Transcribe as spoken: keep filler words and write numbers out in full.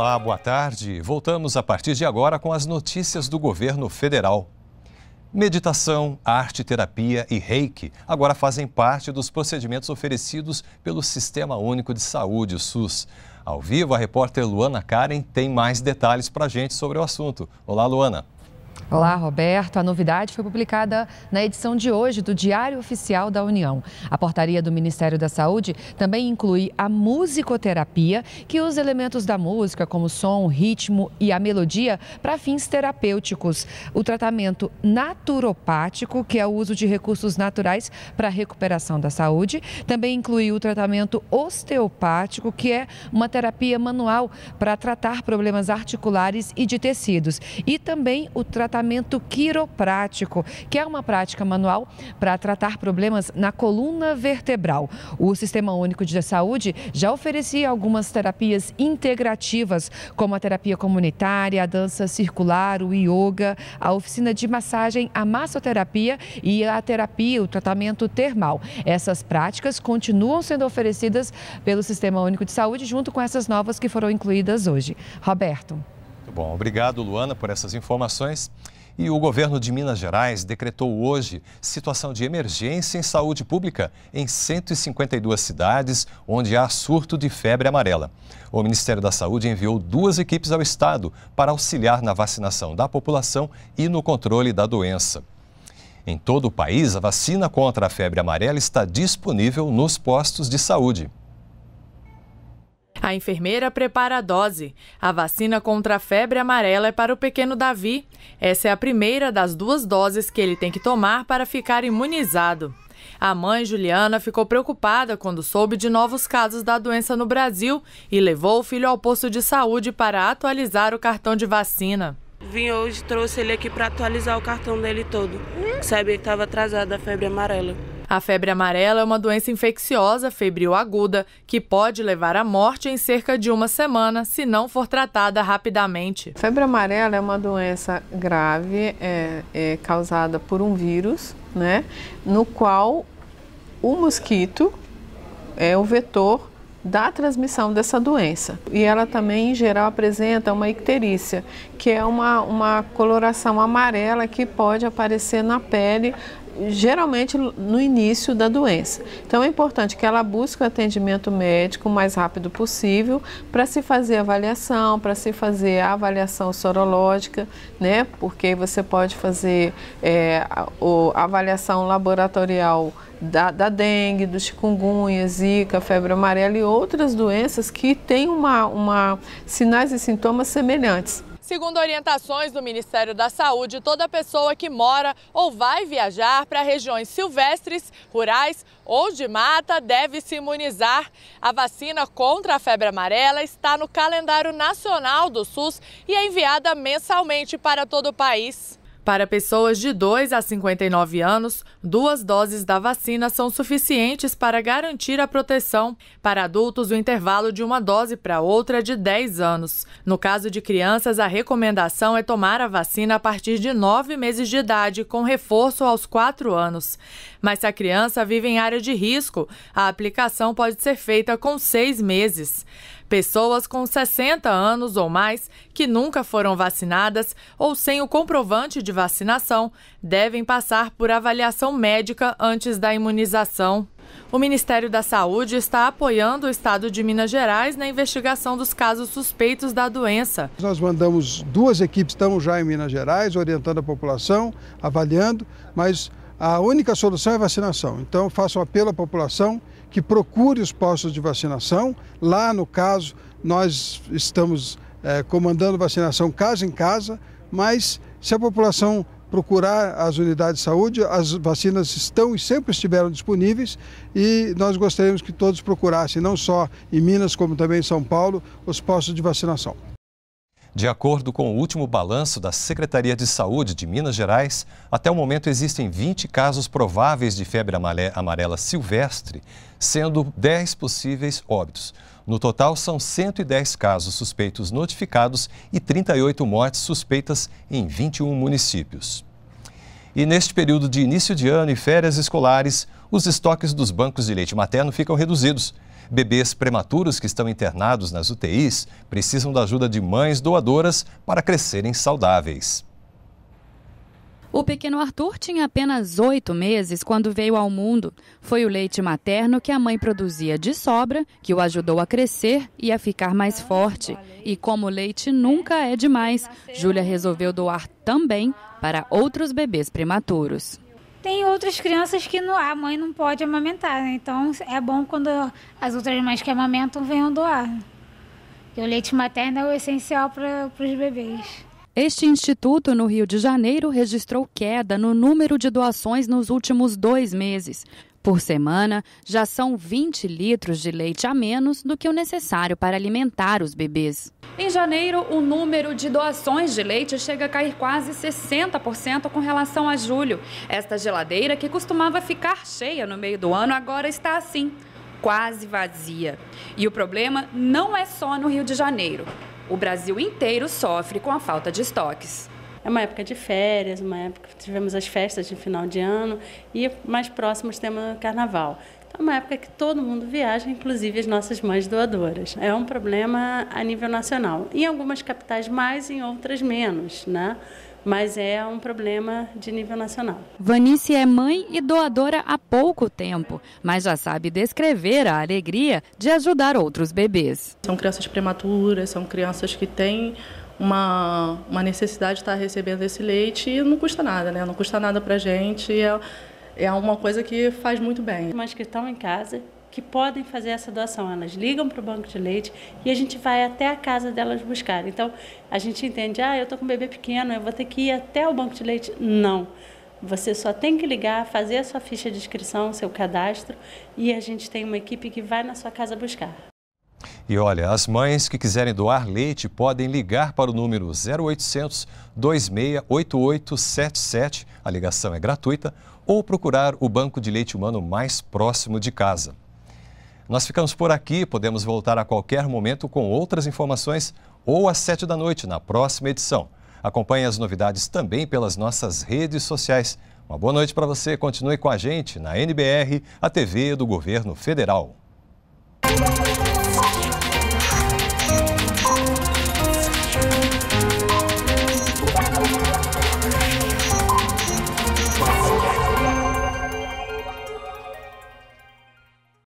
Olá, boa tarde. Voltamos a partir de agora com as notícias do governo federal. Meditação, arte, terapia e reiki agora fazem parte dos procedimentos oferecidos pelo Sistema Único de Saúde, o SUS. Ao vivo, a repórter Luana Karen tem mais detalhes para a gente sobre o assunto. Olá, Luana. Olá, Roberto. A novidade foi publicada na edição de hoje do Diário Oficial da União. A portaria do Ministério da Saúde também inclui a musicoterapia, que usa elementos da música, como som, ritmo e a melodia, para fins terapêuticos. O tratamento naturopático, que é o uso de recursos naturais para a recuperação da saúde. Também inclui o tratamento osteopático, que é uma terapia manual para tratar problemas articulares e de tecidos. E também o tratamento tratamento quiroprático, que é uma prática manual para tratar problemas na coluna vertebral. O Sistema Único de Saúde já oferecia algumas terapias integrativas, como a terapia comunitária, a dança circular, o yoga, a oficina de massagem, a massoterapia e a terapia, o tratamento termal. Essas práticas continuam sendo oferecidas pelo Sistema Único de Saúde, junto com essas novas que foram incluídas hoje. Roberto. Bom, obrigado, Luana, por essas informações. E o governo de Minas Gerais decretou hoje situação de emergência em saúde pública em cento e cinquenta e duas cidades onde há surto de febre amarela. O Ministério da Saúde enviou duas equipes ao estado para auxiliar na vacinação da população e no controle da doença. Em todo o país, a vacina contra a febre amarela está disponível nos postos de saúde. A enfermeira prepara a dose. A vacina contra a febre amarela é para o pequeno Davi. Essa é a primeira das duas doses que ele tem que tomar para ficar imunizado. A mãe, Juliana, ficou preocupada quando soube de novos casos da doença no Brasil e levou o filho ao posto de saúde para atualizar o cartão de vacina. Vim hoje, trouxe ele aqui para atualizar o cartão dele todo. Sabia que estava atrasada a febre amarela. A febre amarela é uma doença infecciosa febril aguda que pode levar à morte em cerca de uma semana se não for tratada rapidamente. Febre amarela é uma doença grave, é, é causada por um vírus, né, no qual o mosquito é o vetor da transmissão dessa doença. E ela também, em geral, apresenta uma icterícia, que é uma, uma coloração amarela que pode aparecer na pele, geralmente no início da doença. Então é importante que ela busque o atendimento médico o mais rápido possível para se fazer avaliação, para se fazer a avaliação sorológica, né? Porque você pode fazer é, a, a avaliação laboratorial da, da dengue, do chikungunya, zika, febre amarela e outras doenças que têm uma, uma sinais e sintomas semelhantes. Segundo orientações do Ministério da Saúde, toda pessoa que mora ou vai viajar para regiões silvestres, rurais ou de mata deve se imunizar. A vacina contra a febre amarela está no calendário nacional do SUS e é enviada mensalmente para todo o país. Para pessoas de dois a cinquenta e nove anos, duas doses da vacina são suficientes para garantir a proteção. Para adultos, o intervalo de uma dose para outra é de dez anos. No caso de crianças, a recomendação é tomar a vacina a partir de nove meses de idade, com reforço aos quatro anos. Mas se a criança vive em área de risco, a aplicação pode ser feita com seis meses. Pessoas com sessenta anos ou mais que nunca foram vacinadas ou sem o comprovante de vacinação devem passar por avaliação médica antes da imunização. O Ministério da Saúde está apoiando o Estado de Minas Gerais na investigação dos casos suspeitos da doença. Nós mandamos duas equipes, estão já em Minas Gerais, orientando a população, avaliando, mas a única solução é vacinação. Então, faço um apelo à população que procure os postos de vacinação. Lá, no caso, nós estamos é, comandando vacinação casa em casa, mas se a população procurar as unidades de saúde, as vacinas estão e sempre estiveram disponíveis e nós gostaríamos que todos procurassem, não só em Minas, como também em São Paulo, os postos de vacinação. De acordo com o último balanço da Secretaria de Saúde de Minas Gerais, até o momento existem vinte casos prováveis de febre amarela silvestre, sendo dez possíveis óbitos. No total, são cento e dez casos suspeitos notificados e trinta e oito mortes suspeitas em vinte e um municípios. E neste período de início de ano e férias escolares, os estoques dos bancos de leite materno ficam reduzidos. Bebês prematuros que estão internados nas U T Is precisam da ajuda de mães doadoras para crescerem saudáveis. O pequeno Arthur tinha apenas oito meses quando veio ao mundo. Foi o leite materno que a mãe produzia de sobra, que o ajudou a crescer e a ficar mais forte. E como o leite nunca é demais, Júlia resolveu doar também para outros bebês prematuros. Tem outras crianças que a mãe não pode amamentar, né? Então é bom quando as outras mães que amamentam venham doar. E o leite materno é o essencial para os bebês. Este instituto no Rio de Janeiro registrou queda no número de doações nos últimos dois meses. Por semana, já são vinte litros de leite a menos do que o necessário para alimentar os bebês. Em janeiro, o número de doações de leite chega a cair quase sessenta por cento com relação a julho. Esta geladeira, que costumava ficar cheia no meio do ano, agora está assim, quase vazia. E o problema não é só no Rio de Janeiro. O Brasil inteiro sofre com a falta de estoques. É uma época de férias, uma época que tivemos as festas de final de ano e mais próximos temos o carnaval. Então, é uma época que todo mundo viaja, inclusive as nossas mães doadoras. É um problema a nível nacional. Em algumas capitais mais, em outras menos, né? Mas é um problema de nível nacional. Vanice é mãe e doadora há pouco tempo, mas já sabe descrever a alegria de ajudar outros bebês. São crianças prematuras, são crianças que têm uma, uma necessidade de estar recebendo esse leite e não custa nada, né? Não custa nada pra gente, é, é uma coisa que faz muito bem. Mas que estão em casa, que podem fazer essa doação. Elas ligam para o banco de leite e a gente vai até a casa delas buscar. Então, a gente entende, ah, eu estou com um bebê pequeno, eu vou ter que ir até o banco de leite. Não, você só tem que ligar, fazer a sua ficha de inscrição, seu cadastro, e a gente tem uma equipe que vai na sua casa buscar. E olha, as mães que quiserem doar leite podem ligar para o número zero oitocentos, dois seis oito oito sete sete, a ligação é gratuita, ou procurar o banco de leite humano mais próximo de casa. Nós ficamos por aqui, podemos voltar a qualquer momento com outras informações ou às sete da noite na próxima edição. Acompanhe as novidades também pelas nossas redes sociais. Uma boa noite para você, continue com a gente na N B R, a T V do Governo Federal.